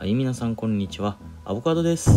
はい、皆さんこんにちは、アボカドです。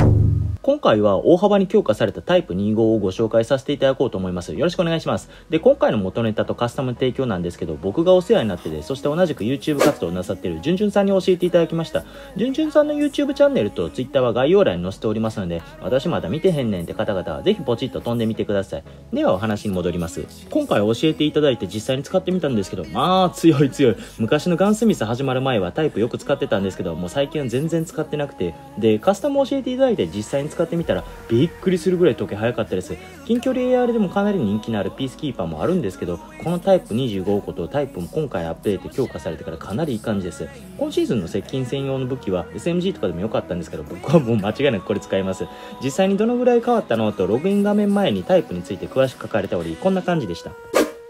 今回は大幅に強化されたタイプ25をご紹介させていただこうと思います。よろしくお願いします。で、今回の元ネタとカスタム提供なんですけど、僕がお世話になってて、そして同じく YouTube 活動をなさっているじゅんじゅんさんに教えていただきました。じゅんじゅんさんの YouTube チャンネルと Twitter は概要欄に載せておりますので、私まだ見てへんねんって方々はぜひポチッと飛んでみてください。ではお話に戻ります。今回教えていただいて実際に使ってみたんですけど、まあ強い。昔のガンスミス始まる前はタイプよく使ってたんですけど、もう最近は全然使ってなくて、でカスタム教えていただいて実際に使ってみたらびっくりするぐらい時計早かったです。近距離 AR でもかなり人気のあるピースキーパーもあるんですけど、このタイプ25個とタイプも今回アップデート強化されてからかなりいい感じです。今シーズンの接近専用の武器は SMG とかでも良かったんですけど、僕はもう間違いなくこれ使います。実際にどのぐらい変わったのとログイン画面前にタイプについて詳しく書かれており、こんな感じでした。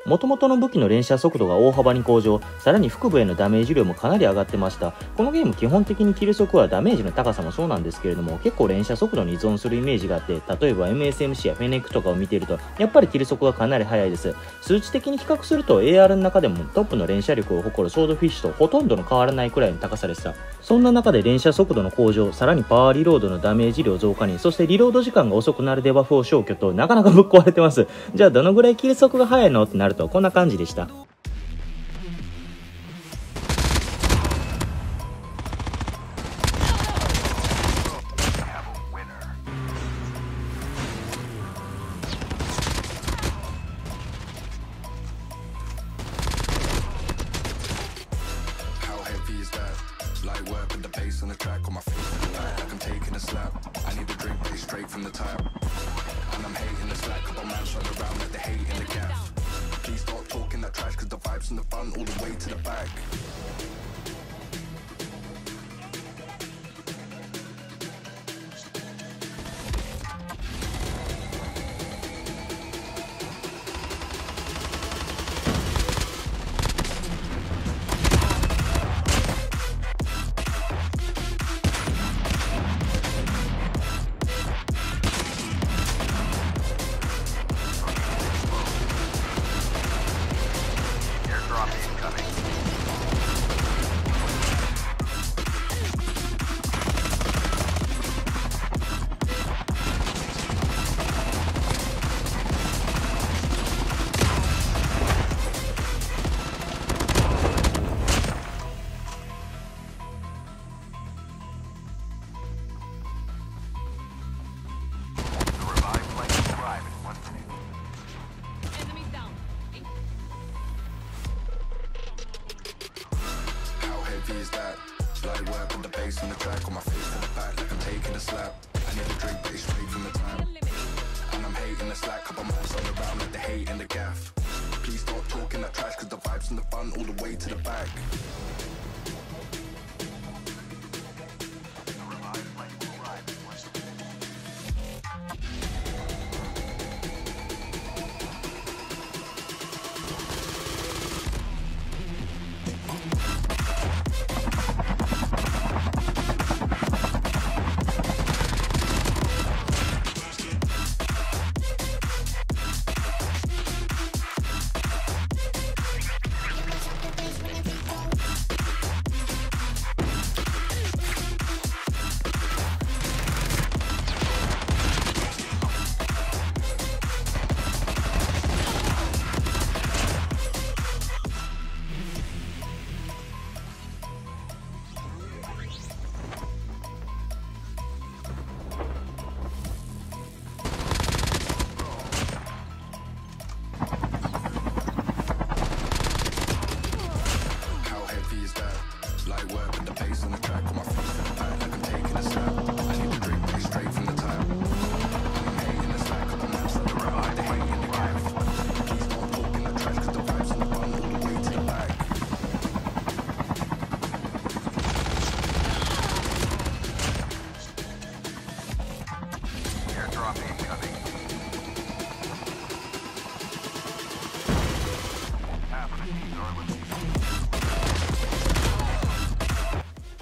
元々の武器の連射速度が大幅に向上、さらに腹部へのダメージ量もかなり上がってました。このゲーム基本的にキル速はダメージの高さもそうなんですけれども、結構連射速度に依存するイメージがあって、例えば MSMC やフェネックとかを見ているとやっぱりキル速がかなり速いです。数値的に比較すると AR の中でもトップの連射力を誇るソードフィッシュとほとんどの変わらないくらいの高さでした。そんな中で連射速度の向上、さらにパワーリロードのダメージ量増加に、そしてリロード時間が遅くなるデバフを消去と、なかなかぶっ壊れてます。じゃあどのぐらいキル速が速いのってなるとこんな感じでした。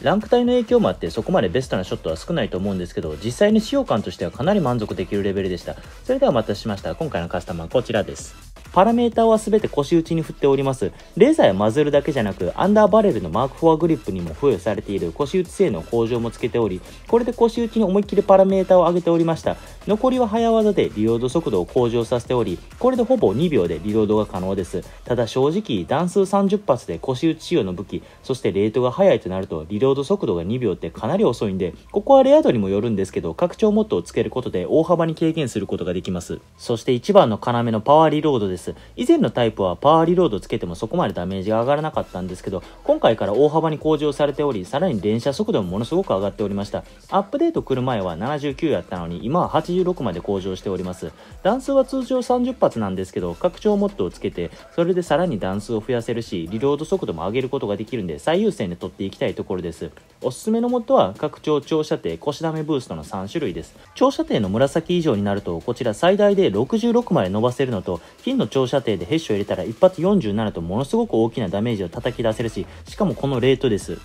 ランク帯の影響もあってそこまでベストなショットは少ないと思うんですけど、実際に使用感としてはかなり満足できるレベルでした。それではお待たせしました。今回のカスタマーこちらです。パラメーターは全て腰打ちに振っております。レーザーやマズルだけじゃなくアンダーバレルのマーク4グリップにも付与されている腰打ち性能向上もつけており、これで腰打ちに思いっきりパラメーターを上げておりました。残りは早技でリロード速度を向上させており、これでほぼ2秒でリロードが可能です。ただ正直弾数30発で腰打ち仕様の武器、そしてレートが速いとなるとリロード速度が2秒ってかなり遅いんで、ここはレア度にもよるんですけど拡張モッドをつけることで大幅に軽減することができます。そして一番の要のパワーリロードです。以前のタイプはパワーリロードつけてもそこまでダメージが上がらなかったんですけど、今回から大幅に向上されており、さらに連射速度もものすごく上がっておりました。アップデート来る前は79やったのに今は86まで向上しております。弾数は通常30発なんですけど拡張モッドをつけてそれでさらに弾数を増やせるしリロード速度も上げることができるんで最優先で取っていきたいところです。おすすめのモッドは拡張長射程腰ダメブーストの3種類です。長射程の紫以上になるとこちら最大で66まで伸ばせるのと、金の長射程でヘッシュを入れたら一発47とものすごく大きなダメージを叩き出せるし、しかもこのレートです。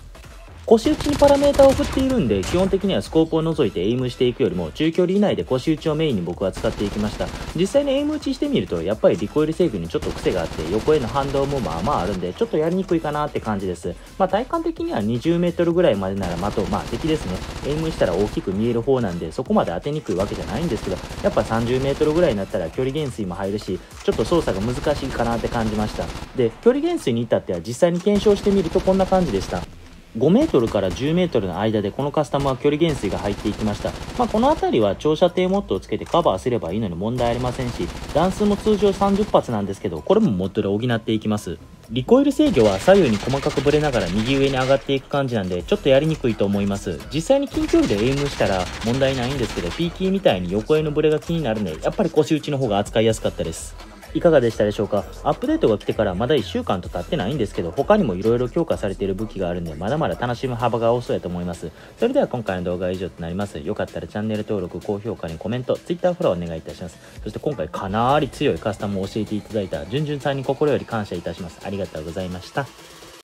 腰打ちにパラメータを振っているんで基本的にはスコープを除いてエイムしていくよりも中距離以内で腰打ちをメインに僕は使っていきました。実際にエイム打ちしてみるとやっぱりリコイル制御にちょっと癖があって横への反動もまあまああるんでちょっとやりにくいかなって感じです。まあ体感的には 20m ぐらいまでなら的、まあ敵ですね、エイムしたら大きく見える方なんでそこまで当てにくいわけじゃないんですけど、やっぱ 30m ぐらいになったら距離減衰も入るしちょっと操作が難しいかなって感じました。で距離減衰に至っては実際に検証してみるとこんな感じでした。5m から 10m の間でこのカスタムは距離減衰が入っていきました。まあ、この辺りは長射程モッドをつけてカバーすればいいのに問題ありませんし、弾数も通常30発なんですけど、これもモッドで補っていきます。リコイル制御は左右に細かくブレながら右上に上がっていく感じなんでちょっとやりにくいと思います。実際に近距離でエイムしたら問題ないんですけど PK みたいに横へのブレが気になるんでやっぱり腰打ちの方が扱いやすかったです。いかがでしたでしょうか。アップデートが来てからまだ1週間と経ってないんですけど他にもいろいろ強化されている武器があるんでまだまだ楽しむ幅が多そうやと思います。それでは今回の動画は以上となります。よかったらチャンネル登録、高評価にコメント、 Twitter フォローお願いいたします。そして今回かなり強いカスタムを教えていただいたじゅんじゅんさんに心より感謝いたします。ありがとうございました。